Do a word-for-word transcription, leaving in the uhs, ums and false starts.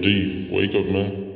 deep. Wake up, man.